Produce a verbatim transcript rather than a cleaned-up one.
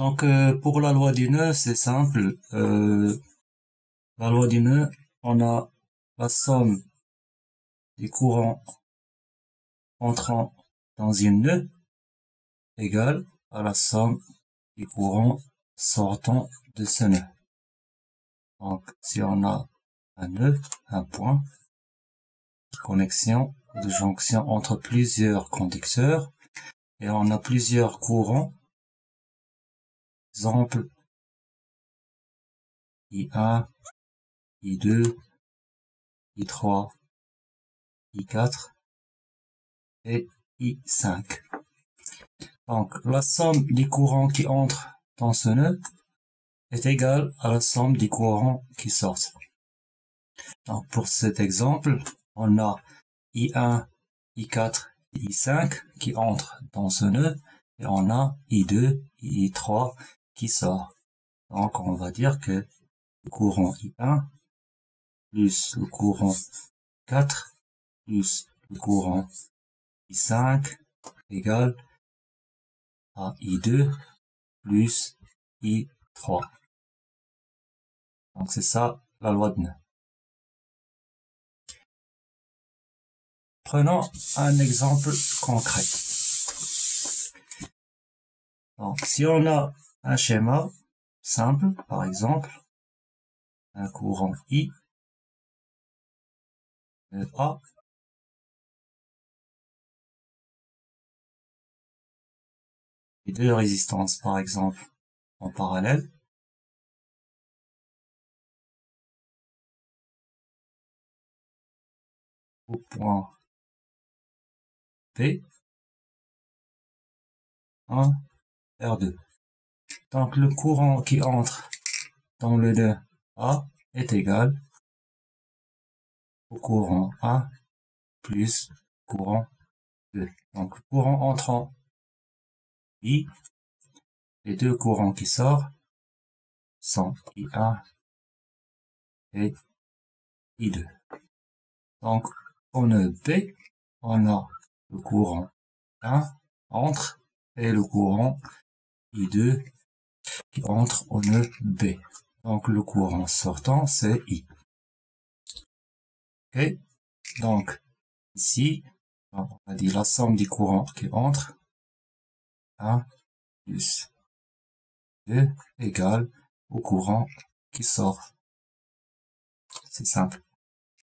Donc, euh, pour la loi du nœud, c'est simple. Euh, la loi du nœud, on a la somme des courants entrant dans une nœud égale à la somme des courants sortant de ce nœud. Donc, si on a un nœud, un point, connexion de jonction entre plusieurs conducteurs, et on a plusieurs courants, exemple I un, I deux, I trois, I quatre et I cinq. Donc, la somme des courants qui entrent dans ce nœud est égale à la somme des courants qui sortent. Donc, pour cet exemple, on a I un, I quatre, I cinq qui entrent dans ce nœud et on a I deux, I trois qui sort. Donc, on va dire que le courant I un plus le courant I quatre plus le courant I cinq égale à I deux plus I trois. Donc, c'est ça la loi de nœud. Prenons un exemple concret. Donc, si on a un schéma simple, par exemple, un courant I, A, et deux résistances, par exemple, en parallèle, au point P, un, R deux. Donc, le courant qui entre dans le nœud A est égal au courant un plus courant deux. Donc, le courant entrant I, les deux courants qui sortent sont I un et I deux. Donc, au nœud P, on a le courant I un entre et le courant I deux qui entre au nœud B. Donc le courant sortant c'est I. Ok, donc ici on a dit la somme des courants qui entrent un plus deux égale au courant qui sort. C'est simple.